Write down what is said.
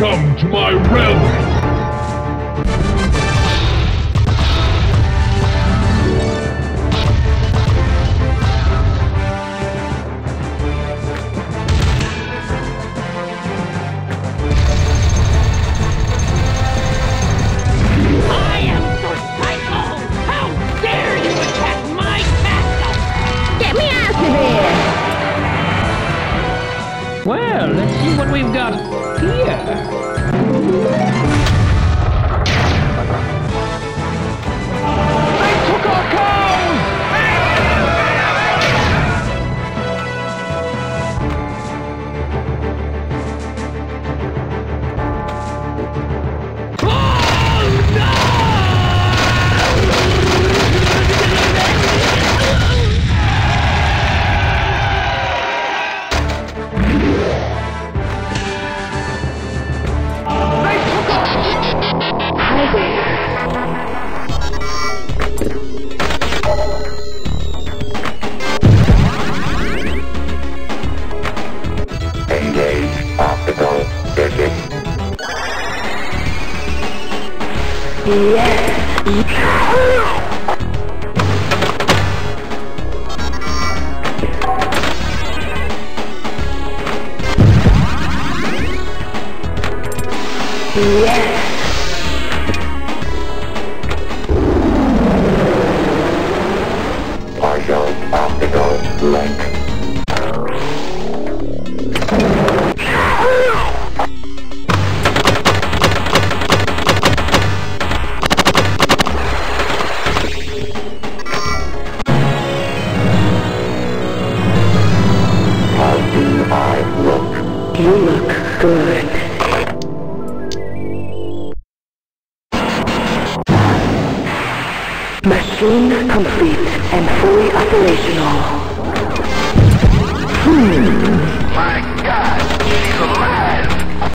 Come to my realm! Well, let's see what we've got here. They took our cows! Machine complete and fully operational.